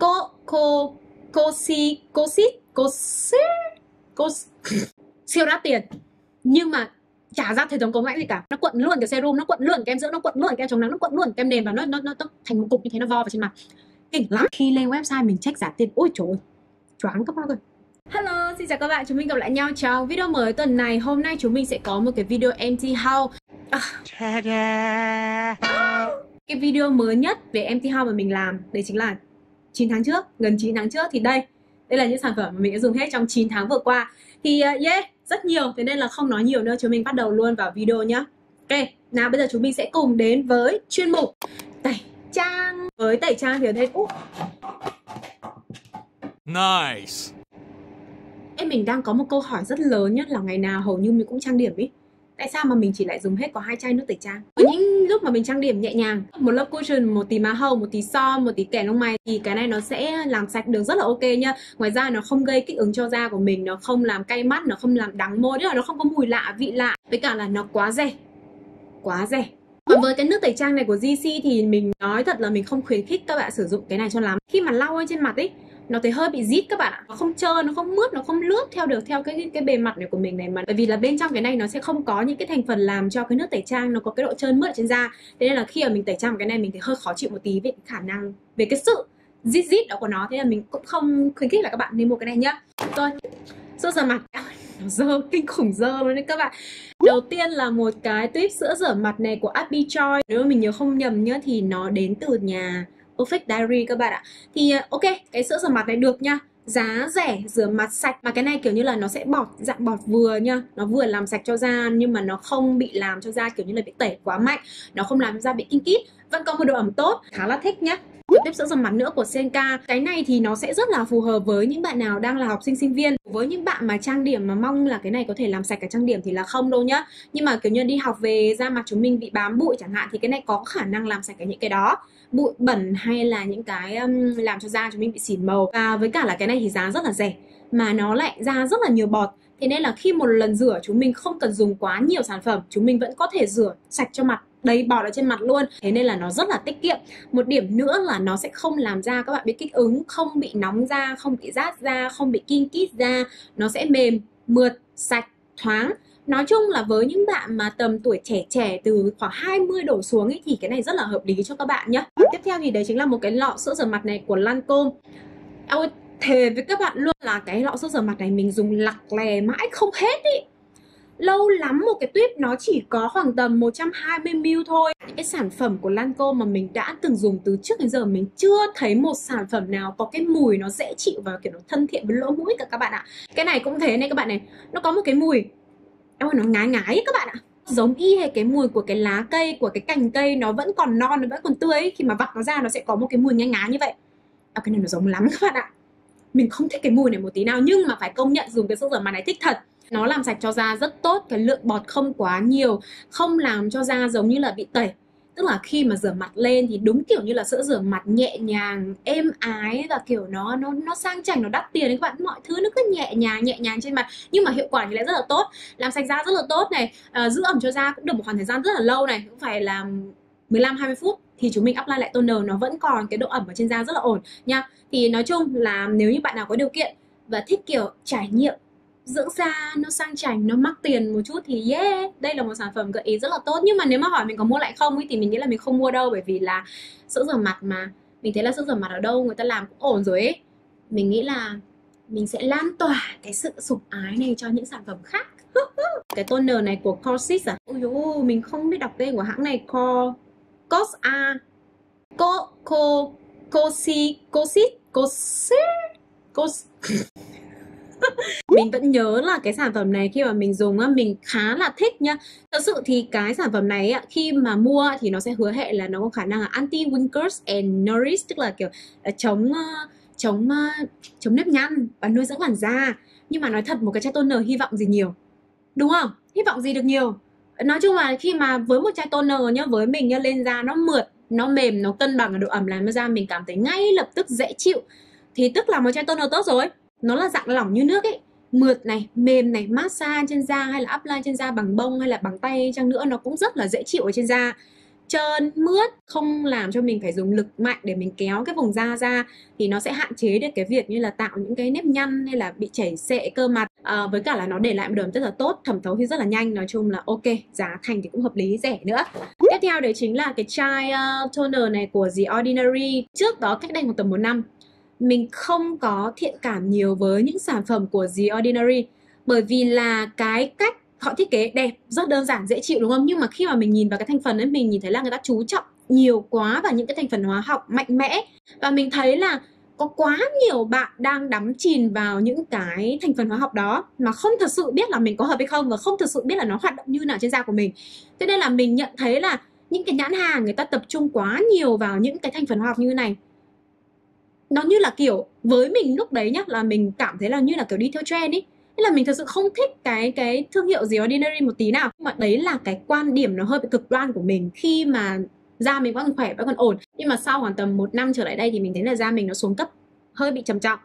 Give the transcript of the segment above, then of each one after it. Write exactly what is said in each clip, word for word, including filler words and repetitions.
cô cô cô si cô xít cô cô siêu đắt tiền nhưng mà chả ra thấy giống cống ngãnh gì cả. Nó quận luôn cái serum, nó quận luôn kem dưỡng, nó quận luôn kem chống nắng, nó quận luôn kem nền và nó, nó nó nó thành một cục như thế, nó vo vào trên mặt kinh lắm. Khi lên website mình check giá tiền, ôi trời ơi, choáng các bác ơi. Hello, xin chào các bạn, chúng mình gặp lại nhau trong video mới tuần này. Hôm nay chúng mình sẽ có một cái video empty haul. À. Cái video mới nhất về empty haul mà mình làm đấy chính là chín tháng trước, gần chín tháng trước thì đây. Đây là những sản phẩm mà mình đã dùng hết trong chín tháng vừa qua. Thì yeah, rất nhiều, thế nên là không nói nhiều nữa, chúng mình bắt đầu luôn vào video nhá. Ok, nào bây giờ chúng mình sẽ cùng đến với chuyên mục tẩy trang. Với tẩy trang thì ở đây uh. Nice. Em mình đang có một câu hỏi rất lớn nhất là ngày nào hầu như mình cũng trang điểm ý. Tại sao mà mình chỉ lại dùng hết có hai chai nước tẩy trang? Với những lúc mà mình trang điểm nhẹ nhàng, một lớp cushion, một tí má hồng, một tí son, một tí kẻ lông mày thì cái này nó sẽ làm sạch đường rất là ok nha. Ngoài ra nó không gây kích ứng cho da của mình, nó không làm cay mắt, nó không làm đắng môi, tức là nó không có mùi lạ, vị lạ. Với cả là nó quá rẻ. Quá rẻ. Còn với cái nước tẩy trang này của giê xê thì mình nói thật là mình không khuyến khích các bạn sử dụng cái này cho lắm. Khi mà lau lên trên mặt ấy, nó thấy hơi bị rít các bạn ạ. Nó không trơn, nó không mướt, nó không lướt theo được theo cái cái bề mặt này của mình này mà. Bởi vì là bên trong cái này nó sẽ không có những cái thành phần làm cho cái nước tẩy trang nó có cái độ trơn mướt ở trên da. Thế nên là khi mà mình tẩy trang cái này mình thấy hơi khó chịu một tí về khả năng, về cái sự rít rít đó của nó. Thế nên là mình cũng không khuyến khích là các bạn nên mua cái này nhá. Tôi sữa rửa mặt nó dơ, kinh khủng dơ luôn đấy các bạn. Đầu tiên là một cái tuyếp sữa rửa mặt này của Abby Choi. Nếu mà mình nhớ không nhầm nhá thì nó đến từ nhà Perfect Diary các bạn ạ. Thì ok, cái sữa rửa mặt này được nha. Giá rẻ, rửa mặt sạch. Mà cái này kiểu như là nó sẽ bọt, dạng bọt vừa nha. Nó vừa làm sạch cho da nhưng mà nó không bị làm cho da kiểu như là bị tẩy quá mạnh. Nó không làm da bị kinh kít. Vẫn có một độ ẩm tốt, khá là thích nhá. Tiếp sữa rửa mặt nữa của Senka. Cái này thì nó sẽ rất là phù hợp với những bạn nào đang là học sinh sinh viên. Với những bạn mà trang điểm mà mong là cái này có thể làm sạch cả trang điểm thì là không đâu nhá. Nhưng mà kiểu như đi học về da mặt chúng mình bị bám bụi chẳng hạn thì cái này có khả năng làm sạch cả những cái đó, bụi bẩn hay là những cái um, làm cho da chúng mình bị xỉn màu. Và với cả là cái này thì giá rất là rẻ mà nó lại ra rất là nhiều bọt. Thế nên là khi một lần rửa chúng mình không cần dùng quá nhiều sản phẩm, chúng mình vẫn có thể rửa sạch cho mặt, đầy bọt ở trên mặt luôn. Thế nên là nó rất là tiết kiệm. Một điểm nữa là nó sẽ không làm da các bạn bị kích ứng, không bị nóng da, không bị rát da, không bị kinh kít da. Nó sẽ mềm, mượt, sạch, thoáng. Nói chung là với những bạn mà tầm tuổi trẻ trẻ từ khoảng hai mươi đổ xuống ấy, thì cái này rất là hợp lý cho các bạn nhé. Tiếp theo thì đấy chính là một cái lọ sữa rửa mặt này của Lancome. Em ơi, thề với các bạn luôn là cái lọ sữa rửa mặt này mình dùng lặc lè mãi không hết ý. Lâu lắm một cái tuyếp nó chỉ có khoảng tầm một trăm hai mươi mi li lít thôi. Những cái sản phẩm của Lancome mà mình đã từng dùng từ trước đến giờ, mình chưa thấy một sản phẩm nào có cái mùi nó dễ chịu và kiểu nó thân thiện với lỗ mũi cả các bạn ạ. Cái này cũng thế này các bạn này, nó có một cái mùi, em ơi, nó ngái ngái ấy các bạn ạ. Giống y hay cái mùi của cái lá cây, của cái cành cây nó vẫn còn non, nó vẫn còn tươi ấy. Khi mà vặt nó ra nó sẽ có một cái mùi ngái ngái như vậy. À, cái này nó giống lắm các bạn ạ. Mình không thích cái mùi này một tí nào nhưng mà phải công nhận dùng cái sữa rửa mặt này thích thật. Nó làm sạch cho da rất tốt, cái lượng bọt không quá nhiều, không làm cho da giống như là bị tẩy. Tức là khi mà rửa mặt lên thì đúng kiểu như là sữa rửa mặt nhẹ nhàng, êm ái và kiểu nó nó nó sang chảnh, nó đắt tiền đấy các bạn. Mọi thứ nó cứ nhẹ nhàng, nhẹ nhàng trên mặt nhưng mà hiệu quả thì lại rất là tốt. Làm sạch da rất là tốt này, à, giữ ẩm cho da cũng được một khoảng thời gian rất là lâu này, cũng phải là mười lăm hai mươi phút. Thì chúng mình apply lại toner nó vẫn còn cái độ ẩm ở trên da rất là ổn nha. Thì nói chung là nếu như bạn nào có điều kiện và thích kiểu trải nghiệm dưỡng da nó sang chảnh, nó mắc tiền một chút thì yeah, đây là một sản phẩm gợi ý rất là tốt. Nhưng mà nếu mà hỏi mình có mua lại không ấy, thì mình nghĩ là mình không mua đâu. Bởi vì là sữa rửa mặt mà mình thấy là sữa rửa mặt ở đâu người ta làm cũng ổn rồi ấy. Mình nghĩ là mình sẽ lan tỏa cái sự sủng ái này cho những sản phẩm khác. Cái toner này của Coxir à? Ui dồi, mình không biết đọc tên của hãng này. Co... Coxir Co... Co... Coxir... Coxir... Coxir... Coxir... Mình vẫn nhớ là cái sản phẩm này khi mà mình dùng mình khá là thích nha. Thật sự thì cái sản phẩm này khi mà mua thì nó sẽ hứa hẹn là nó có khả năng là anti wrinkles and nourish, tức là kiểu chống chống chống nếp nhăn và nuôi dưỡng làn da. Nhưng mà nói thật, một cái chai toner hy vọng gì nhiều, đúng không? Hy vọng gì được nhiều. Nói chung là khi mà với một chai toner nhá, với mình nhá, lên da nó mượt, nó mềm, nó cân bằng ở độ ẩm làm cho da mình cảm thấy ngay lập tức dễ chịu thì tức là một chai toner tốt rồi. Nó là dạng lỏng như nước ấy, mượt này, mềm này, massage trên da hay là apply trên da bằng bông hay là bằng tay chăng nữa nó cũng rất là dễ chịu ở trên da. trơn, mướt, không làm cho mình phải dùng lực mạnh để mình kéo cái vùng da ra, thì nó sẽ hạn chế được cái việc như là tạo những cái nếp nhăn hay là bị chảy xệ cơ mặt. À, với cả là nó để lại một đờm rất là tốt, thẩm thấu thì rất là nhanh. Nói chung là ok, giá thành thì cũng hợp lý, rẻ nữa. Tiếp theo đấy chính là cái chai uh, toner này của The Ordinary. Trước đó cách đây khoảng tầm một năm, mình không có thiện cảm nhiều với những sản phẩm của The Ordinary, bởi vì là cái cách họ thiết kế đẹp, rất đơn giản, dễ chịu đúng không? Nhưng mà khi mà mình nhìn vào cái thành phần ấy, mình nhìn thấy là người ta chú trọng nhiều quá vào những cái thành phần hóa học mạnh mẽ. Và mình thấy là có quá nhiều bạn đang đắm chìm vào những cái thành phần hóa học đó mà không thật sự biết là mình có hợp hay không, và không thật sự biết là nó hoạt động như nào trên da của mình. Thế nên là mình nhận thấy là những cái nhãn hàng người ta tập trung quá nhiều vào những cái thành phần hóa học như này. Nó như là kiểu, với mình lúc đấy nhá, là mình cảm thấy là như là kiểu đi theo trend ý. Thế là mình thật sự không thích cái cái thương hiệu The Ordinary một tí nào. Nhưng mà đấy là cái quan điểm nó hơi bị cực đoan của mình. Khi mà da mình vẫn khỏe, vẫn còn ổn, nhưng mà sau khoảng tầm một năm trở lại đây thì mình thấy là da mình nó xuống cấp hơi bị trầm trọng.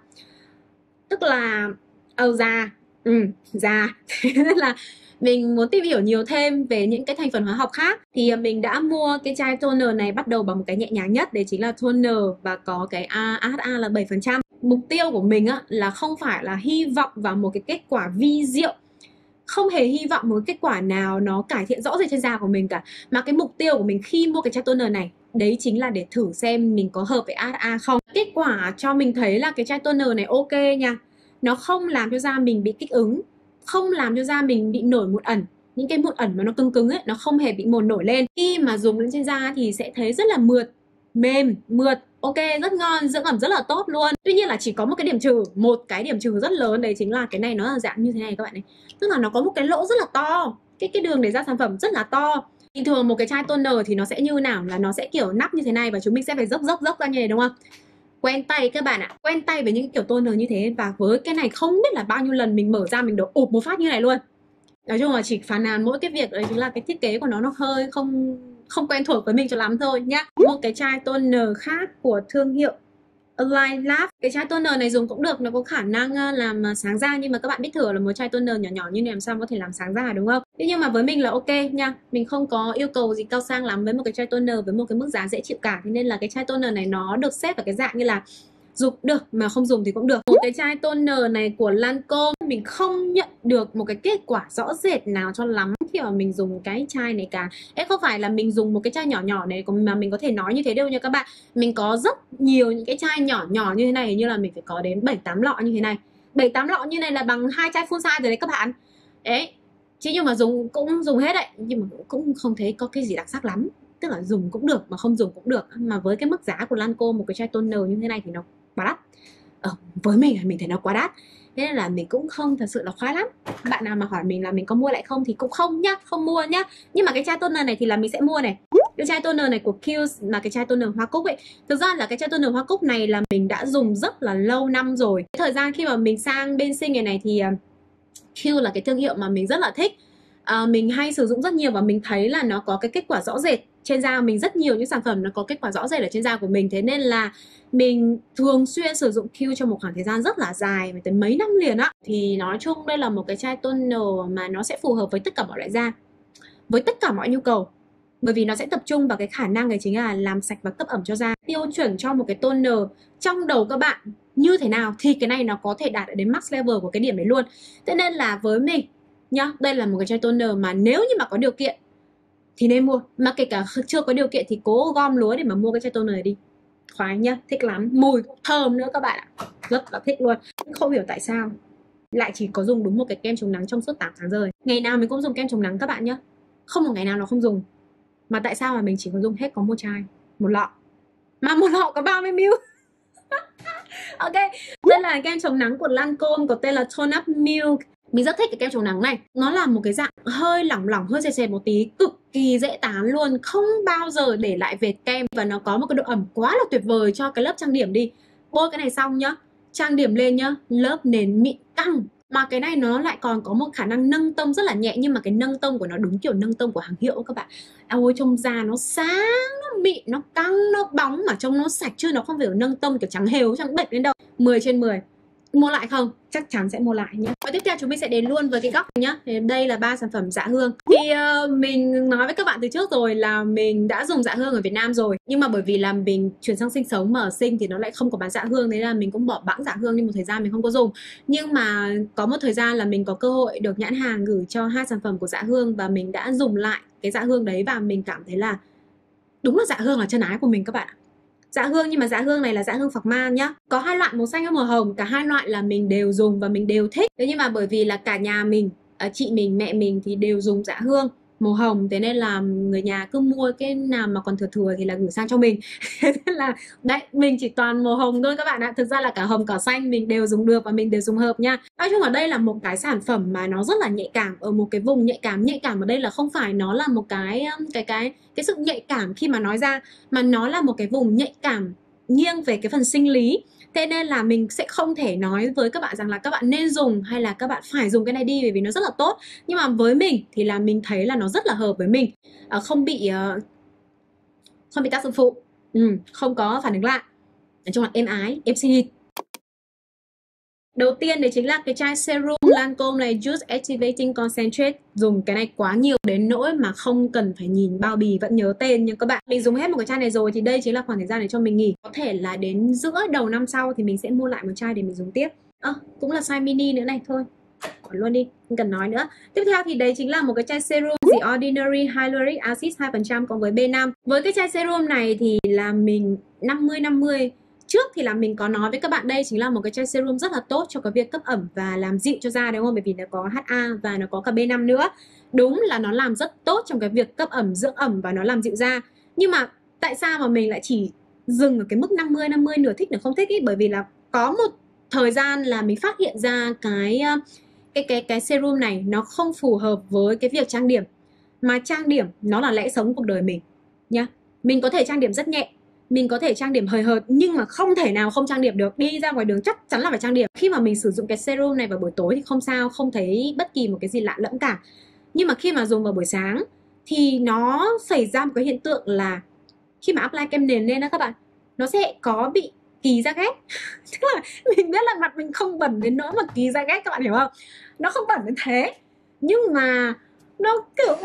Tức là âu da, ừ, da. Thế nên là mình muốn tìm hiểu nhiều thêm về những cái thành phần hóa học khác. Thì mình đã mua cái chai toner này, bắt đầu bằng một cái nhẹ nhàng nhất, đấy chính là toner và có cái a hát a là bảy phần trăm. Mục tiêu của mình á, là không phải là hy vọng vào một cái kết quả vi diệu, không hề hy vọng một kết quả nào nó cải thiện rõ rệt trên da của mình cả. Mà cái mục tiêu của mình khi mua cái chai toner này, đấy chính là để thử xem mình có hợp với a hát a không. Kết quả cho mình thấy là cái chai toner này ok nha. Nó không làm cho da mình bị kích ứng, không làm cho da mình bị nổi mụn ẩn. Những cái mụn ẩn mà nó cứng cứng ấy, nó không hề bị mồn nổi lên. Khi mà dùng lên trên da thì sẽ thấy rất là mượt, mềm, mượt, ok, rất ngon, dưỡng ẩm rất là tốt luôn. Tuy nhiên là chỉ có một cái điểm trừ, một cái điểm trừ rất lớn, đấy chính là cái này nó là dạng như thế này các bạn này. Tức là nó có một cái lỗ rất là to, cái cái đường để ra sản phẩm rất là to. Bình thường một cái chai toner thì nó sẽ như nào, là nó sẽ kiểu nắp như thế này và chúng mình sẽ phải dốc dốc dốc ra như này đúng không? Quen tay các bạn ạ, quen tay với những kiểu toner như thế. Và với cái này không biết là bao nhiêu lần mình mở ra mình đổ ụp một phát như này luôn. Nói chung là chỉ phàn nàn mỗi cái việc đấy chính là cái thiết kế của nó nó hơi không không quen thuộc với mình cho lắm thôi nhá. Một cái chai toner khác của thương hiệu Align Lab. Cái chai toner này dùng cũng được, nó có khả năng làm sáng da, nhưng mà các bạn biết thừa là một chai toner nhỏ nhỏ như này làm sao có thể làm sáng da đúng không? Thế nhưng mà với mình là ok nha. Mình không có yêu cầu gì cao sang lắm với một cái chai toner với một cái mức giá dễ chịu cả. Thế nên là cái chai toner này nó được xếp vào cái dạng như là dùng được mà không dùng thì cũng được. Một cái chai toner này của Lancome, mình không nhận được một cái kết quả rõ rệt nào cho lắm khi mà mình dùng cái chai này cả. Ê, không phải là mình dùng một cái chai nhỏ nhỏ này mà mình có thể nói như thế đâu nha các bạn. Mình có rất nhiều những cái chai nhỏ nhỏ như thế này, như là mình phải có đến bảy tám lọ như thế này. bảy tám lọ như này là bằng hai chai full size rồi đấy các bạn. Đấy. Chứ nhưng mà dùng cũng dùng hết đấy, nhưng mà cũng không thấy có cái gì đặc sắc lắm. Tức là dùng cũng được mà không dùng cũng được. Mà với cái mức giá của Lancome một cái chai toner như thế này thì nó quá đắt. Ờ, với mình là mình thấy nó quá đắt. Thế nên là mình cũng không thật sự là khoái lắm. Bạn nào mà hỏi mình là mình có mua lại không thì cũng không nhá, không mua nhá. Nhưng mà cái chai toner này thì là mình sẽ mua này. Cái chai toner này của Kiehl's là cái chai toner hoa cúc ấy. Thực ra là cái chai toner hoa cúc này là mình đã dùng rất là lâu năm rồi. Thời gian khi mà mình sang bên Sinh này này thì Kiehl's là cái thương hiệu mà mình rất là thích. À, mình hay sử dụng rất nhiều và mình thấy là nó có cái kết quả rõ rệt trên da mình, rất nhiều những sản phẩm nó có kết quả rõ rệt ở trên da của mình. Thế nên là mình thường xuyên sử dụng Kiehl's trong một khoảng thời gian rất là dài, tới mấy năm liền á. Thì nói chung đây là một cái chai toner mà nó sẽ phù hợp với tất cả mọi loại da, với tất cả mọi nhu cầu, bởi vì nó sẽ tập trung vào cái khả năng đấy chính là làm sạch và cấp ẩm cho da. Tiêu chuẩn cho một cái toner trong đầu các bạn như thế nào thì cái này nó có thể đạt đến max level của cái điểm đấy luôn. Thế nên là với mình nhá, đây là một cái chai toner mà nếu như mà có điều kiện thì nên mua. Mà kể cả chưa có điều kiện thì cố gom lúa để mà mua cái chai toner này đi, khoái nhá, thích lắm, mùi cũng thơm nữa các bạn ạ, rất là thích luôn. Không hiểu tại sao lại chỉ có dùng đúng một cái kem chống nắng trong suốt tám tháng rồi. Ngày nào mình cũng dùng kem chống nắng các bạn nhá, không một ngày nào nó không dùng. Mà tại sao mà mình chỉ có dùng hết có một chai, một lọ, mà một lọ có ba mươi mi li lít. Ok, đây là kem chống nắng của Lancome, có tên là Tone Up Milk. Mình rất thích cái kem chống nắng này. Nó là một cái dạng hơi lỏng lỏng, hơi sệt sệt một tí, cực kỳ dễ tán luôn, không bao giờ để lại vệt kem. Và nó có một cái độ ẩm quá là tuyệt vời cho cái lớp trang điểm đi. Bôi cái này xong nhá, trang điểm lên nhá, lớp nền mịn căng. Mà cái này nó lại còn có một khả năng nâng tông rất là nhẹ, nhưng mà cái nâng tông của nó đúng kiểu nâng tông của hàng hiệu các bạn. Ôi trông da nó sáng, nó mịn, nó căng, nó bóng mà trông nó sạch, chứ nó không phải nâng tông kiểu trắng hếu, trắng bệch lên đâu. mười trên mười. mua lại không? Chắc chắn sẽ mua lại nhé. Và tiếp theo chúng mình sẽ đến luôn với cái góc nhá. Thì đây là ba sản phẩm dạ hương. Thì uh, mình nói với các bạn từ trước rồi là mình đã dùng dạ hương ở Việt Nam rồi, nhưng mà bởi vì là mình chuyển sang sinh sống mà ở Sinh thì nó lại không có bán dạ hương, thế là mình cũng bỏ bẵng dạ hương nhưng một thời gian mình không có dùng. Nhưng mà có một thời gian là mình có cơ hội được nhãn hàng gửi cho hai sản phẩm của dạ hương và mình đã dùng lại cái dạ hương đấy và mình cảm thấy là đúng là dạ hương là chân ái của mình các bạn ạ. Dạ hương, nhưng mà dạ hương này là dạ hương phạc ma nhá. Có hai loại màu xanh và màu hồng, cả hai loại là mình đều dùng và mình đều thích. Thế nhưng mà bởi vì là cả nhà mình, chị mình, mẹ mình thì đều dùng dạ hương màu hồng, thế nên là người nhà cứ mua cái nào mà còn thừa thừa thì là gửi sang cho mình. Thế nên là đấy, mình chỉ toàn màu hồng thôi các bạn ạ. Thực ra là cả hồng cả xanh mình đều dùng được và mình đều dùng hợp nha. Nói chung ở đây là một cái sản phẩm mà nó rất là nhạy cảm, ở một cái vùng nhạy cảm. Nhạy cảm ở đây là không phải nó là một cái cái cái cái sự nhạy cảm khi mà nói ra, mà nó là một cái vùng nhạy cảm nghiêng về cái phần sinh lý. Thế nên là mình sẽ không thể nói với các bạn rằng là các bạn nên dùng hay là các bạn phải dùng cái này đi, bởi vì nó rất là tốt. Nhưng mà với mình thì là mình thấy là nó rất là hợp với mình, à, không bị uh, không bị tác dụng phụ, ừ, không có phản ứng lại. Nói chung là êm ái, êm xinh hít. Đầu tiên đấy chính là cái chai serum Lancome này, Juice Activating Concentrate. Dùng cái này quá nhiều đến nỗi mà không cần phải nhìn bao bì vẫn nhớ tên. Nhưng các bạn, mình dùng hết một cái chai này rồi thì đây chính là khoảng thời gian để cho mình nghỉ. Có thể là đến giữa đầu năm sau thì mình sẽ mua lại một chai để mình dùng tiếp. Ơ, à, cũng là size mini nữa này, thôi bỏ luôn đi, không cần nói nữa. Tiếp theo thì đấy chính là một cái chai serum The Ordinary Hyaluronic Acid hai phần trăm cộng với B năm. Với cái chai serum này thì là mình năm mươi năm mươi. Trước thì là mình có nói với các bạn đây chính là một cái chai serum rất là tốt cho cái việc cấp ẩm và làm dịu cho da, đúng không? Bởi vì nó có hát a và nó có cả B năm nữa. Đúng là nó làm rất tốt trong cái việc cấp ẩm, dưỡng ẩm và nó làm dịu da. Nhưng mà tại sao mà mình lại chỉ dừng ở cái mức năm mươi năm mươi, nửa thích nửa không thích ý? Bởi vì là có một thời gian là mình phát hiện ra cái cái cái cái serum này nó không phù hợp với cái việc trang điểm. Mà trang điểm nó là lẽ sống cuộc đời mình nhá. Mình có thể trang điểm rất nhẹ, mình có thể trang điểm hời hợt, nhưng mà không thể nào không trang điểm được. Đi ra ngoài đường chắc chắn là phải trang điểm. Khi mà mình sử dụng cái serum này vào buổi tối thì không sao, không thấy bất kỳ một cái gì lạ lẫm cả. Nhưng mà khi mà dùng vào buổi sáng thì nó xảy ra một cái hiện tượng là khi mà apply kem nền lên đó các bạn, nó sẽ có bị kỳ ra ghét. Tức là mình biết là mặt mình không bẩn đến nỗi mà kỳ ra ghét, các bạn hiểu không? Nó không bẩn đến thế, nhưng mà nó kiểu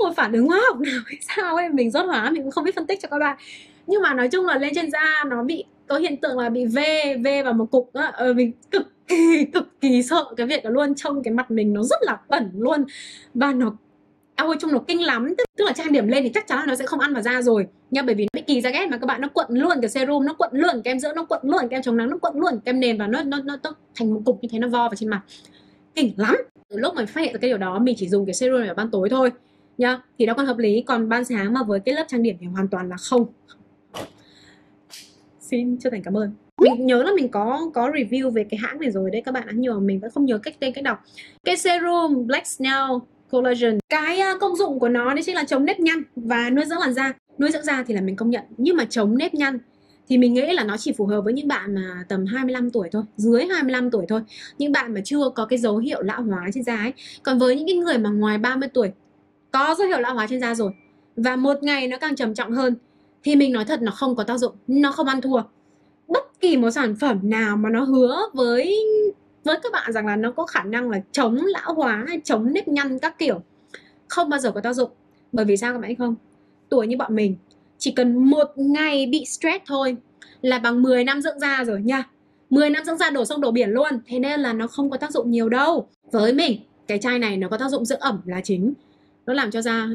một phản ứng hóa học nào hay sao ấy. Mình rốt hóa, mình cũng không biết phân tích cho các bạn. Nhưng mà nói chung là lên trên da nó bị có hiện tượng là bị vê, vê vào một cục á. Ờ, mình cực kỳ, cực kỳ sợ cái việc đó luôn. Trông cái mặt mình nó rất là bẩn luôn. Và nó, à, ôi chung nó kinh lắm. Tức, tức là trang điểm lên thì chắc chắn là nó sẽ không ăn vào da rồi nha. Bởi vì nó bị kỳ ra ghét mà các bạn, nó quận luôn cái serum, nó quận luôn kem dưỡng, nó quận luôn kem chống nắng, nó quận luôn kem nền. Và nó, nó, nó, nó thành một cục như thế, nó vo vào trên mặt. Kinh lắm. Từ lúc mình phát hiện được cái điều đó, mình chỉ dùng cái serum này vào ban tối thôi nha. Thì nó còn hợp lý. Còn ban sáng mà với cái lớp trang điểm thì hoàn toàn là không. Xin chân thành cảm ơn. Mình nhớ là mình có có review về cái hãng này rồi đấy các bạn ạ, nhưng mà mình vẫn không nhớ cách tên cách đọc. Cái serum Black Snail Collagen, cái công dụng của nó đấy chính là chống nếp nhăn và nuôi dưỡng làn da. Nuôi dưỡng da thì là mình công nhận, nhưng mà chống nếp nhăn thì mình nghĩ là nó chỉ phù hợp với những bạn mà tầm hai mươi lăm tuổi thôi, dưới hai mươi lăm tuổi thôi. Những bạn mà chưa có cái dấu hiệu lão hóa trên da ấy. Còn với những cái người mà ngoài ba mươi tuổi có dấu hiệu lão hóa trên da rồi và một ngày nó càng trầm trọng hơn thì mình nói thật, nó không có tác dụng, nó không ăn thua. Bất kỳ một sản phẩm nào mà nó hứa với với các bạn rằng là nó có khả năng là chống lão hóa hay chống nếp nhăn các kiểu không bao giờ có tác dụng. Bởi vì sao các bạn biết không? Tuổi như bọn mình chỉ cần một ngày bị stress thôi là bằng mười năm dưỡng da rồi nha. mười năm dưỡng da đổ sông đổ biển luôn. Thế nên là nó không có tác dụng nhiều đâu. Với mình, cái chai này nó có tác dụng dưỡng ẩm là chính. Nó làm cho da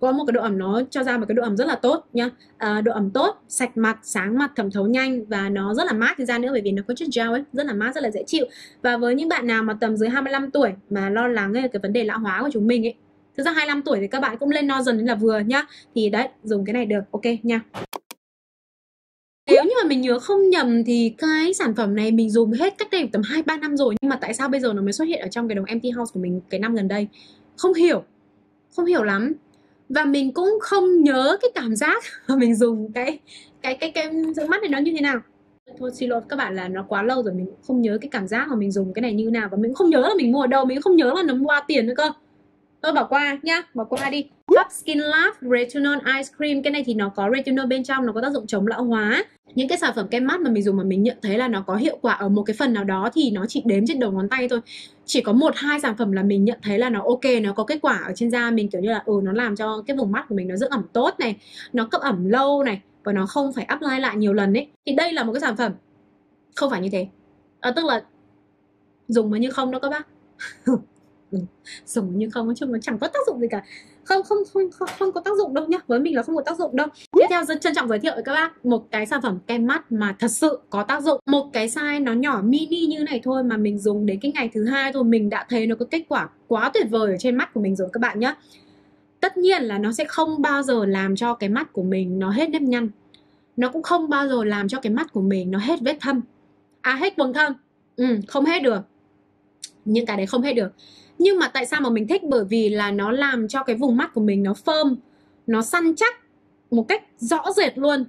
có một cái độ ẩm, nó cho ra một cái độ ẩm rất là tốt nhá. À, độ ẩm tốt, sạch mặt, sáng mặt, thẩm thấu nhanh và nó rất là mát trên da nữa, bởi vì nó có chất gel ấy, rất là mát, rất là dễ chịu. Và với những bạn nào mà tầm dưới hai mươi lăm tuổi mà lo lắng về cái vấn đề lão hóa của chúng mình ấy, thực ra hai mươi lăm tuổi thì các bạn cũng lên no dần đến là vừa nhá. Thì đấy, dùng cái này được, ok nha. Nếu như mà mình nhớ không nhầm thì cái sản phẩm này mình dùng hết cách đây tầm hai ba năm rồi, nhưng mà tại sao bây giờ nó mới xuất hiện ở trong cái đồng empty house của mình cái năm gần đây? Không hiểu. Không hiểu lắm. Và mình cũng không nhớ cái cảm giác mà mình dùng cái cái cái kem dưỡng mắt này nó như thế nào. Thôi xin lỗi các bạn là nó quá lâu rồi, mình cũng không nhớ cái cảm giác mà mình dùng cái này như nào. Và mình cũng không nhớ là mình mua ở đâu, mình cũng không nhớ là nó mua tiền nữa cơ. Tôi bỏ qua nhá, bỏ qua đi. Top Skin Lab Retinol Ice Cream. Cái này thì nó có retinol bên trong, nó có tác dụng chống lão hóa. Những cái sản phẩm kem mát mà mình dùng mà mình nhận thấy là nó có hiệu quả ở một cái phần nào đó thì nó chỉ đếm trên đầu ngón tay thôi. Chỉ có một hai sản phẩm là mình nhận thấy là nó ok, nó có kết quả ở trên da mình, kiểu như là ừ nó làm cho cái vùng mắt của mình nó giữ ẩm tốt này, nó cấp ẩm lâu này, và nó không phải apply lại nhiều lần ấy. Thì đây là một cái sản phẩm không phải như thế. À, tức là dùng mà như không đó các bác. Dùng nhưng không, chứ nó chẳng có tác dụng gì cả. Không, không không không không có tác dụng đâu nhá. Với mình là không có tác dụng đâu. Tiếp theo rất trân trọng giới thiệu với các bác một cái sản phẩm kem mắt mà thật sự có tác dụng. Một cái size nó nhỏ mini như này thôi mà mình dùng đến cái ngày thứ hai thôi mình đã thấy nó có kết quả quá tuyệt vời ở trên mắt của mình rồi các bạn nhá. Tất nhiên là nó sẽ không bao giờ làm cho cái mắt của mình nó hết nếp nhăn. Nó cũng không bao giờ làm cho cái mắt của mình nó hết vết thâm. À hết quầng thâm. Ừ, không hết được. Những cái đấy không hết được. Nhưng mà tại sao mà mình thích? Bởi vì là nó làm cho cái vùng mắt của mình nó firm, nó săn chắc một cách rõ rệt luôn.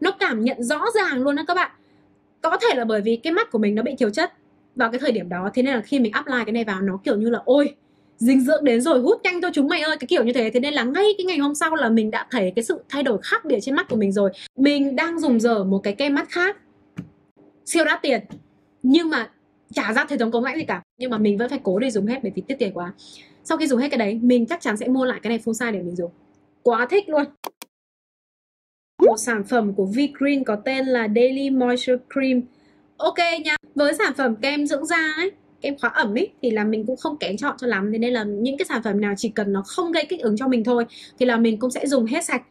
Nó cảm nhận rõ ràng luôn đó các bạn. Có thể là bởi vì cái mắt của mình nó bị thiếu chất vào cái thời điểm đó, thế nên là khi mình apply cái này vào nó kiểu như là ôi, dinh dưỡng đến rồi, hút nhanh thôi chúng mày ơi, cái kiểu như thế. Thế nên là ngay cái ngày hôm sau là mình đã thấy cái sự thay đổi khác biệt trên mắt của mình rồi. Mình đang dùng giờ một cái kem mắt khác siêu đắt tiền, nhưng mà chả ra hệ thống cống rãnh gì cả, nhưng mà mình vẫn phải cố để dùng hết bởi vì tiết tiền quá. Sau khi dùng hết cái đấy, mình chắc chắn sẽ mua lại cái này full size để mình dùng. Quá thích luôn. Một sản phẩm của Vegreen có tên là Daily Moisture Cream. Ok nha. Với sản phẩm kem dưỡng da ấy, kem khóa ẩm ấy thì là mình cũng không kén chọn cho lắm, thế nên là những cái sản phẩm nào chỉ cần nó không gây kích ứng cho mình thôi thì là mình cũng sẽ dùng hết sạch.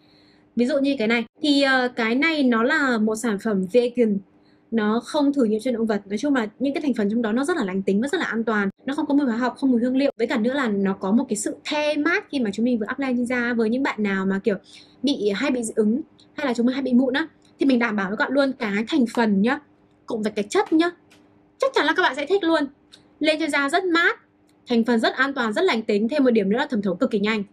Ví dụ như cái này. Thì uh, cái này nó là một sản phẩm vegan. Nó không thử nghiệm trên động vật. Nói chung là những cái thành phần trong đó nó rất là lành tính và rất là an toàn. Nó không có mùi hóa học, không mùi hương liệu. Với cả nữa là nó có một cái sự the mát khi mà chúng mình vừa apply trên da. Với những bạn nào mà kiểu bị hay bị dị ứng hay là chúng mình hay bị mụn á, thì mình đảm bảo với các bạn luôn cái thành phần nhá, cộng với cái chất nhá, chắc chắn là các bạn sẽ thích luôn. Lên trên da rất mát, thành phần rất an toàn, rất lành tính. Thêm một điểm nữa là thẩm thấu cực kỳ nhanh.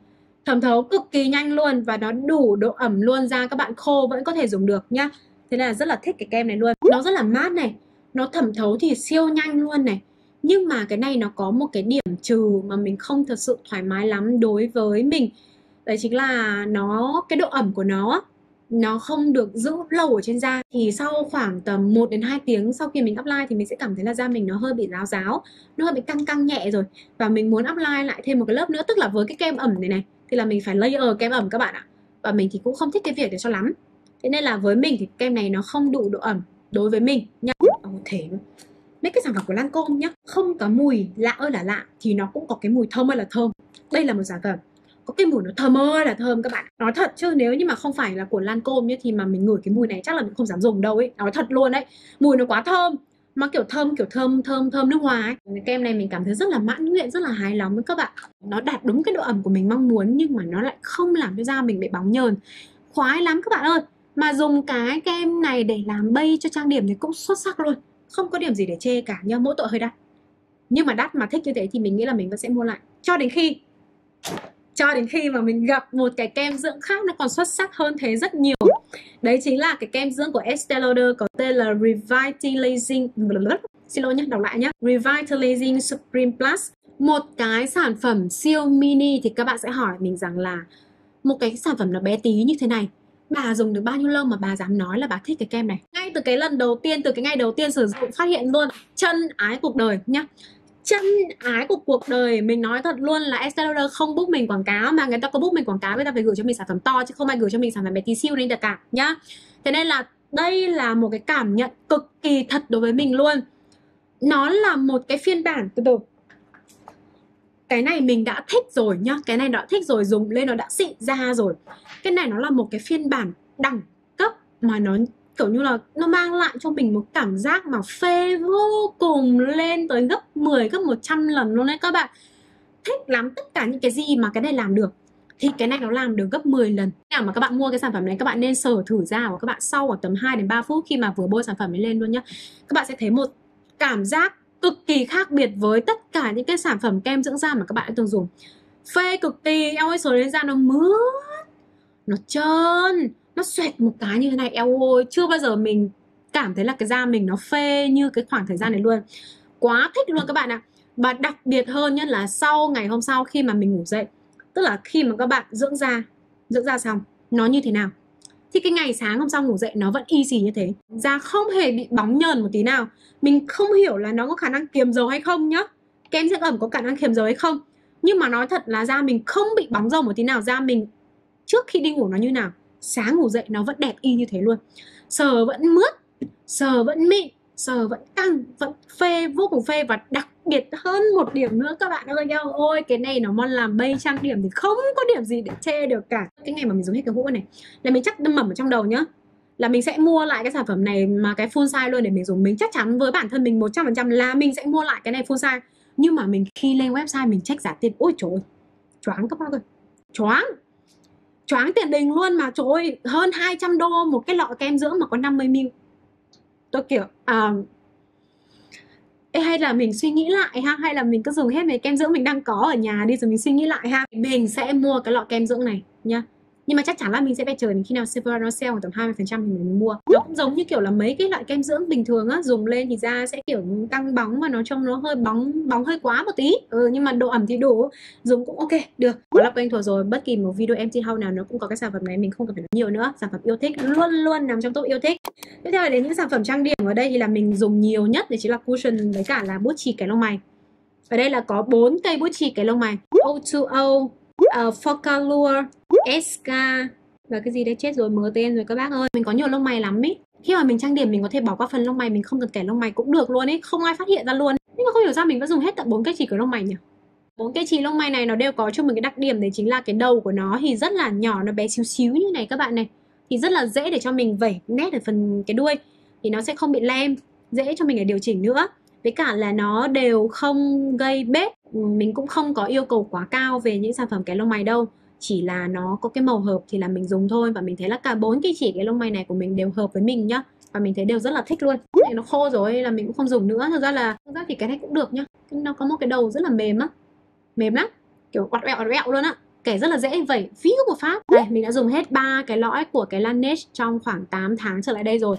Thẩm thấu cực kỳ nhanh luôn. Và nó đủ độ ẩm luôn, da các bạn khô vẫn có thể dùng được nhá. Thế là rất là thích cái kem này luôn. Nó rất là mát này, nó thẩm thấu thì siêu nhanh luôn này. Nhưng mà cái này nó có một cái điểm trừ mà mình không thật sự thoải mái lắm đối với mình. Đấy chính là nó, cái độ ẩm của nó nó không được giữ lâu ở trên da. Thì sau khoảng tầm một đến hai tiếng sau khi mình apply thì mình sẽ cảm thấy là da mình nó hơi bị ráo ráo, nó hơi bị căng căng nhẹ rồi. Và mình muốn apply lại thêm một cái lớp nữa. Tức là với cái kem ẩm này này thì là mình phải layer kem ẩm các bạn ạ. Và mình thì cũng không thích cái việc để cho lắm. Thế nên là với mình thì kem này nó không đủ độ ẩm đối với mình nha. Ồ thế mấy cái sản phẩm của Lancome nhá, không có mùi lạ ơi là lạ thì nó cũng có cái mùi thơm ơi là thơm. Đây là một sản phẩm có cái mùi nó thơm ơi là thơm các bạn. Nói thật chứ nếu như mà không phải là của Lancome thì mà mình ngửi cái mùi này chắc là mình không dám dùng đâu ấy. Nói thật luôn đấy, mùi nó quá thơm. Mà kiểu thơm, kiểu thơm, thơm, thơm nước hoa ấy. Cái kem này mình cảm thấy rất là mãn nguyện, rất là hài lòng với các bạn. Nó đạt đúng cái độ ẩm của mình mong muốn nhưng mà nó lại không làm cho da mình bị bóng nhờn. Khoái lắm các bạn ơi. Mà dùng cái kem này để làm base cho trang điểm thì cũng xuất sắc luôn. Không có điểm gì để chê cả nha, mỗi tội hơi đắt. Nhưng mà đắt mà thích như thế thì mình nghĩ là mình vẫn sẽ mua lại. Cho đến khi Cho đến khi mà mình gặp một cái kem dưỡng khác nó còn xuất sắc hơn thế rất nhiều. Đấy chính là cái kem dưỡng của Estée Lauder có tên là Revitalizing. Xin lỗi nhé, đọc lại nhé. Revitalizing Supreme Plus. Một cái sản phẩm siêu mini. Thì các bạn sẽ hỏi mình rằng là một cái sản phẩm nó bé tí như thế này, bà dùng được bao nhiêu lâu mà bà dám nói là bà thích cái kem này? Ngay từ cái lần đầu tiên, từ cái ngày đầu tiên sử dụng phát hiện luôn. Chân ái cuộc đời nhá. Chân ái của cuộc đời. Mình nói thật luôn là Estée Lauder không book mình quảng cáo. Mà người ta có book mình quảng cáo, người ta phải gửi cho mình sản phẩm to, chứ không ai gửi cho mình sản phẩm bé tí siêu nên tất cả nhá. Thế nên là đây là một cái cảm nhận cực kỳ thật đối với mình luôn. Nó là một cái phiên bản từ từ. Cái này mình đã thích rồi nhá. Cái này đã thích rồi, dùng lên nó đã xịn ra rồi. Cái này nó là một cái phiên bản đẳng cấp mà nó kiểu như là nó mang lại cho mình một cảm giác mà phê vô cùng, lên tới gấp mười, gấp một trăm lần luôn đấy các bạn. Thích lắm. Tất cả những cái gì mà cái này làm được thì cái này nó làm được gấp mười lần. Nào mà các bạn mua cái sản phẩm này, các bạn nên sờ thử da của các bạn sau khoảng tầm hai đến ba phút khi mà vừa bôi sản phẩm ấy lên luôn nhá. Các bạn sẽ thấy một cảm giác cực kỳ khác biệt với tất cả những cái sản phẩm kem dưỡng da mà các bạn đã từng dùng. Phê cực kỳ, eo ơi sờ lên da nó mướt, nó trơn, nó xoẹt một cái như thế này, eo ơi. Chưa bao giờ mình cảm thấy là cái da mình nó phê như cái khoảng thời gian này luôn. Quá thích luôn các bạn ạ. Và đặc biệt hơn nhất là sau ngày hôm sau khi mà mình ngủ dậy, Tức là khi mà các bạn dưỡng da, dưỡng da xong nó như thế nào thì cái ngày sáng hôm sau ngủ dậy nó vẫn y xì như thế. Da không hề bị bóng nhờn một tí nào. Mình không hiểu là nó có khả năng kiềm dầu hay không nhá. Kem dưỡng ẩm có khả năng kiềm dầu hay không, nhưng mà nói thật là da mình không bị bóng dầu một tí nào. Da mình trước khi đi ngủ nó như nào, sáng ngủ dậy nó vẫn đẹp y như thế luôn. Sờ vẫn mướt, sờ vẫn mịn, sờ vẫn căng, vẫn phê, vô cùng phê. Và đặc biệt hơn một điểm nữa các bạn ơi nhá, ôi cái này nó mon làm bay trang điểm thì không có điểm gì để chê được cả. Cái ngày mà mình dùng hết cái hũ này là mình chắc đâm mẩm ở trong đầu nhá, là mình sẽ mua lại cái sản phẩm này mà cái full size luôn để mình dùng. Mình chắc chắn với bản thân mình một trăm phần trăm là mình sẽ mua lại cái này full size. Nhưng mà mình khi lên website mình check giá tiền, ôi trời ơi, choáng các bác ơi, choáng choáng tiền đình luôn mà. Trời ơi, hơn hai trăm đô một cái lọ kem dưỡng mà có năm mươi mi li lít. Tôi kiểu à, ê, hay là mình suy nghĩ lại ha, hay là mình cứ dùng hết mấy kem dưỡng mình đang có ở nhà đi rồi mình suy nghĩ lại ha. Mình sẽ mua cái lọ kem dưỡng này nha. Nhưng mà chắc chắn là mình sẽ phải chờ đến khi nào Sephora nó sale khoảng tầm hai mươi phần trăm thì mình mua. Nó cũng giống như kiểu là mấy cái loại kem dưỡng bình thường á, dùng lên thì da sẽ kiểu căng bóng và nó trông nó hơi bóng bóng hơi quá một tí. Ừ, nhưng mà độ ẩm thì đủ, dùng cũng ok, được. Đó là quen thuộc rồi, bất kỳ một video empty haul nào nó cũng có cái sản phẩm này, mình không cần phải nói nhiều nữa. Sản phẩm yêu thích luôn luôn nằm trong top yêu thích. Tiếp theo là đến những sản phẩm trang điểm, ở đây thì là mình dùng nhiều nhất thì chính là cushion với cả là bút chì cái lông mày. Ở đây là có bốn cây bút chì cái lông mày: O two o, Uh, Focallure, Esqa và cái gì đấy chết rồi, mớ tên rồi các bác ơi. Mình có nhiều lông mày lắm ý. Khi mà mình trang điểm mình có thể bỏ qua phần lông mày, mình không cần kẻ lông mày cũng được luôn ấy, không ai phát hiện ra luôn. Nhưng mà không hiểu sao mình vẫn dùng hết tận bốn cái chì của lông mày nhỉ. Bốn cái chì lông mày này nó đều có cho mình cái đặc điểm đấy chính là cái đầu của nó thì rất là nhỏ, nó bé xíu xíu như này các bạn này, thì rất là dễ để cho mình vẩy nét ở phần cái đuôi thì nó sẽ không bị lem, dễ cho mình để điều chỉnh nữa. Với cả là nó đều không gây bết. Mình cũng không có yêu cầu quá cao về những sản phẩm cái lông mày đâu, chỉ là nó có cái màu hợp thì là mình dùng thôi. Và mình thấy là cả bốn cái chỉ cái lông mày này của mình đều hợp với mình nhá, và mình thấy đều rất là thích luôn. Cái này nó khô rồi là mình cũng không dùng nữa. Thực ra là thực ra thì cái này cũng được nhá, nó có một cái đầu rất là mềm á, mềm lắm, kiểu quạt quẹo quạt quẹo luôn á, kẻ rất là dễ vẩy víu của Pháp. Đây, mình đã dùng hết ba cái lõi của cái Laneige trong khoảng tám tháng trở lại đây rồi,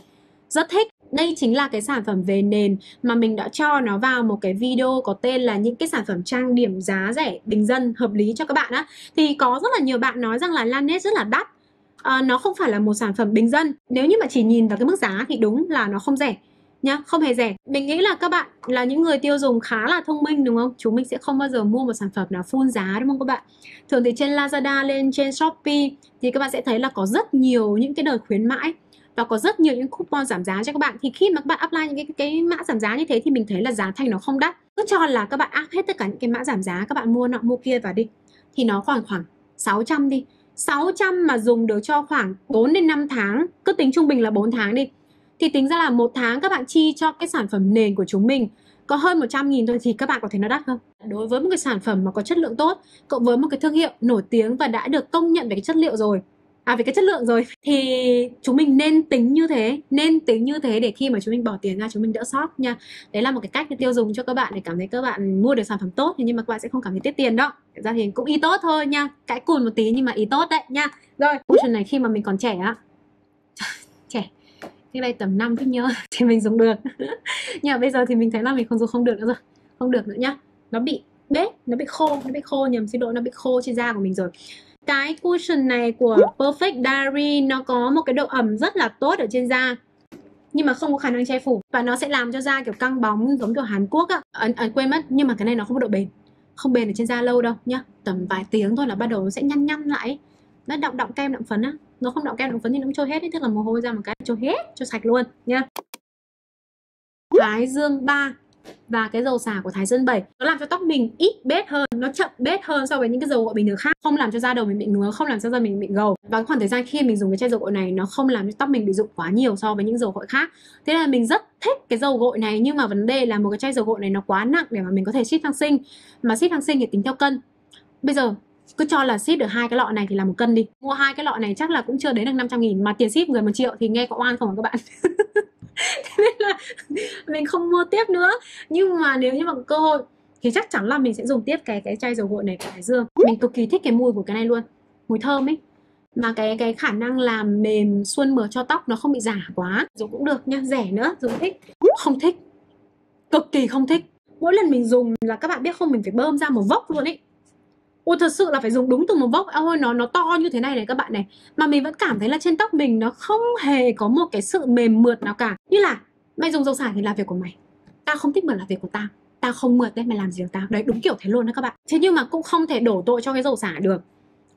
rất thích. Đây chính là cái sản phẩm về nền mà mình đã cho nó vào một cái video có tên là những cái sản phẩm trang điểm giá rẻ, bình dân, hợp lý cho các bạn á. Thì có rất là nhiều bạn nói rằng là Laneige rất là đắt, à, nó không phải là một sản phẩm bình dân. Nếu như mà chỉ nhìn vào cái mức giá thì đúng là nó không rẻ nhá, không hề rẻ. Mình nghĩ là các bạn là những người tiêu dùng khá là thông minh đúng không? Chúng mình sẽ không bao giờ mua một sản phẩm nào full giá đúng không các bạn? Thường thì trên Lazada, lên trên Shopee thì các bạn sẽ thấy là có rất nhiều những cái đợt khuyến mãi và có rất nhiều những coupon giảm giá cho các bạn. Thì khi mà các bạn apply những cái, cái, cái mã giảm giá như thế thì mình thấy là giá thành nó không đắt. Cứ cho là các bạn áp hết tất cả những cái mã giảm giá, các bạn mua nọ mua kia vào đi, thì nó khoảng khoảng sáu trăm đi, sáu trăm mà dùng được cho khoảng bốn đến năm tháng, cứ tính trung bình là bốn tháng đi, thì tính ra là một tháng các bạn chi cho cái sản phẩm nền của chúng mình có hơn một trăm nghìn thôi, thì các bạn có thấy nó đắt không? Đối với một cái sản phẩm mà có chất lượng tốt, cộng với một cái thương hiệu nổi tiếng và đã được công nhận về cái chất liệu rồi, à về cái chất lượng rồi, thì chúng mình nên tính như thế, nên tính như thế để khi mà chúng mình bỏ tiền ra chúng mình đỡ sót nha. Đấy là một cái cách để tiêu dùng cho các bạn để cảm thấy các bạn mua được sản phẩm tốt nhưng mà các bạn sẽ không cảm thấy tiết tiền đó. Thật ra thì cũng ý tốt thôi nha, cãi cùn một tí nhưng mà ý tốt đấy nha. Rồi, cushion này khi mà mình còn trẻ á, trẻ, cái này tầm năm thích nhớ thì mình dùng được. Nhưng mà bây giờ thì mình thấy là mình không dùng không được nữa rồi, không được nữa nhá. Nó bị bết, nó bị khô, nó bị khô nhầm xin lỗi, nó bị khô trên da của mình rồi. Cái cushion này của Perfect Diary nó có một cái độ ẩm rất là tốt ở trên da, nhưng mà không có khả năng che phủ, và nó sẽ làm cho da kiểu căng bóng giống kiểu Hàn Quốc á. Ấn à, à, quên mất, nhưng mà cái này nó không có độ bền, không bền ở trên da lâu đâu nhá. Tầm vài tiếng thôi là bắt đầu nó sẽ nhăn nhăn lại, nó đọng đọng kem đọng phấn á. Nó không đọng kem đọng phấn thì nó cũng trôi hết ấy, tức là mồ hôi ra một cái trôi hết, trôi sạch luôn nhá. Thái Dương ba và cái dầu xả của Thái Sơn bảy nó làm cho tóc mình ít bết hơn, nó chậm bết hơn so với những cái dầu gội bình thường khác, không làm cho da đầu mình bị ngứa, không làm cho da mình bị gầu. Và khoảng thời gian khi mình dùng cái chai dầu gội này nó không làm cho tóc mình bị rụng quá nhiều so với những dầu gội khác. Thế là mình rất thích cái dầu gội này, nhưng mà vấn đề là một cái chai dầu gội này nó quá nặng để mà mình có thể ship hàng sinh, mà ship hàng sinh thì tính theo cân. Bây giờ cứ cho là ship được hai cái lọ này thì là một cân đi, mua hai cái lọ này chắc là cũng chưa đến được năm trăm nghìn, mà tiền ship người một triệu thì nghe có oan không hả các bạn? Thế nên là mình không mua tiếp nữa. Nhưng mà nếu như mà có cơ hội thì chắc chắn là mình sẽ dùng tiếp cái cái chai dầu gội này của Hải Dương. Mình cực kỳ thích cái mùi của cái này luôn, mùi thơm ấy, mà cái cái khả năng làm mềm suôn mượt cho tóc, nó không bị giả quá. Dùng cũng được nha, rẻ nữa, dùng thích. Không thích, cực kỳ không thích. Mỗi lần mình dùng là các bạn biết không, mình phải bơm ra một vốc luôn ấy, Ôi thật sự là phải dùng đúng từng một vốc. Ôi nó nó to như thế này này các bạn này, mà mình vẫn cảm thấy là trên tóc mình nó không hề có một cái sự mềm mượt nào cả. Như là mày dùng dầu xả thì là việc của mày, tao không thích mượt là việc của tao, tao không mượt đấy, mày làm gì được tao. Đấy, đúng kiểu thế luôn đó các bạn. Thế nhưng mà cũng không thể đổ tội cho cái dầu xả được.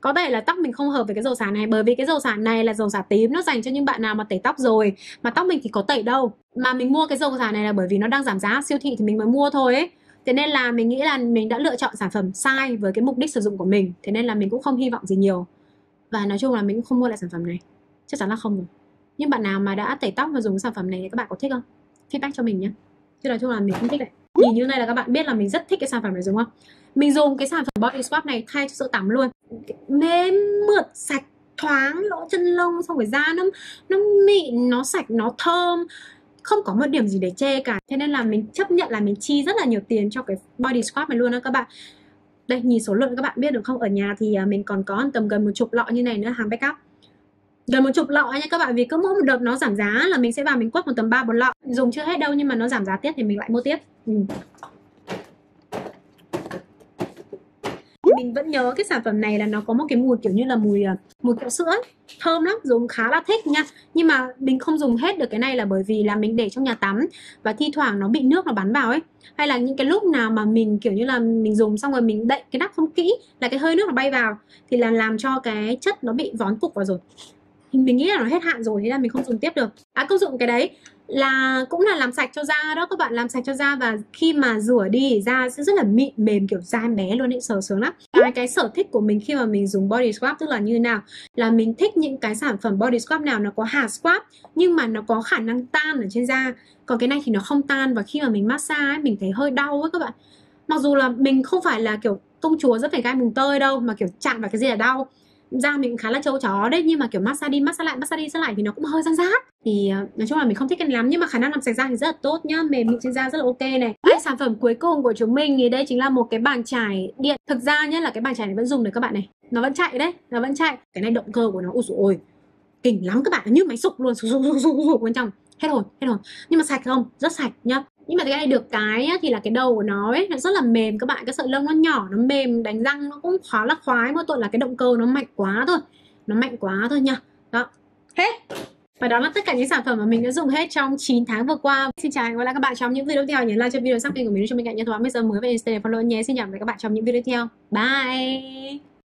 Có thể là tóc mình không hợp với cái dầu xả này, bởi vì cái dầu xả này là dầu xả tím, nó dành cho những bạn nào mà tẩy tóc rồi, mà tóc mình thì có tẩy đâu. Mà mình mua cái dầu xả này là bởi vì nó đang giảm giá siêu thị thì mình mới mua thôi ấy. Thế nên là mình nghĩ là mình đã lựa chọn sản phẩm sai với cái mục đích sử dụng của mình. Thế nên là mình cũng không hy vọng gì nhiều. Và nói chung là mình cũng không mua lại sản phẩm này. Chắc chắn là không rồi. Nhưng bạn nào mà đã tẩy tóc và dùng sản phẩm này thì các bạn có thích không? Feedback cho mình nhé. Chứ nói chung là mình không thích đấy. Nhìn như này là các bạn biết là mình rất thích cái sản phẩm này đúng không? Mình dùng cái sản phẩm body scrub này thay cho sữa tắm luôn. Mềm mượt, sạch, thoáng, lỗ chân lông, xong rồi da nó, nó mịn, nó sạch, nó thơm, không có một điểm gì để chê cả. Thế nên là mình chấp nhận là mình chi rất là nhiều tiền cho cái body scrub này luôn đó các bạn. Đây, nhìn số lượng các bạn biết được không? Ở nhà thì mình còn có tầm gần một chục lọ như này nữa, hàng backup. Gần một chục lọ nha các bạn, vì cứ mỗi một đợt nó giảm giá là mình sẽ vào mình quất một tầm ba bốn lọ. Dùng chưa hết đâu, nhưng mà nó giảm giá tiếp thì mình lại mua tiếp. Ừ. Mình vẫn nhớ cái sản phẩm này là nó có một cái mùi kiểu như là mùi mùi kẹo sữa ấy. Thơm lắm, dùng khá là thích nha. Nhưng mà mình không dùng hết được cái này là bởi vì là mình để trong nhà tắm và thi thoảng nó bị nước nó bắn vào ấy. Hay là những cái lúc nào mà mình kiểu như là mình dùng xong rồi mình đậy cái nắp không kỹ là cái hơi nước nó bay vào thì là làm cho cái chất nó bị vón cục vào rồi. Mình nghĩ là nó hết hạn rồi, thế là mình không dùng tiếp được. À, công dụng cái đấy là cũng là làm sạch cho da đó các bạn, làm sạch cho da, và khi mà rửa đi da sẽ rất là mịn mềm kiểu da em bé luôn ấy, sờ sướng lắm. Cái cái sở thích của mình khi mà mình dùng body scrub tức là như nào, là mình thích những cái sản phẩm body scrub nào nó có hạt scrub nhưng mà nó có khả năng tan ở trên da, còn cái này thì nó không tan và khi mà mình massage ấy, mình thấy hơi đau ấy các bạn. Mặc dù là mình không phải là kiểu công chúa rất phải gai mùng tơi đâu, mà kiểu chạm vào cái gì là đau. Da mình khá là trâu chó đấy, nhưng mà kiểu massage đi massage lại massage đi massage lại thì nó cũng hơi rát rát. Thì nói chung là mình không thích cái lắm, nhưng mà khả năng làm sạch da thì rất là tốt nhá, mềm mịn trên da rất là ok này. Đấy, sản phẩm cuối cùng của chúng mình thì đây chính là một cái bàn chải điện. Thực ra nhá là cái bàn chải này vẫn dùng được các bạn này, nó vẫn chạy đấy, nó vẫn chạy. Cái này động cơ của nó, ôi dồi ôi, kinh lắm các bạn, như máy sục luôn, sục sục sục sục sục bên trong, hết hồn hết hồn. Nhưng mà sạch không, rất sạch nhá. Nhưng mà cái này được cái thì là cái đầu của nó ấy, nó rất là mềm các bạn, cái sợi lông nó nhỏ, nó mềm, đánh răng nó cũng khá là khoái. Mỗi tội là cái động cơ nó mạnh quá thôi, nó mạnh quá thôi nha. Đó, hết. Và đó là tất cả những sản phẩm mà mình đã dùng hết trong chín tháng vừa qua. Xin chào và hẹn gặp lại các bạn trong những video tiếp theo. Nhớ like cho video, sắp kênh của mình cho mình nhận nhận thoáng bây giờ mới về Instagram follow nhé. Xin chào và hẹn gặp lại các bạn trong những video tiếp theo. Bye.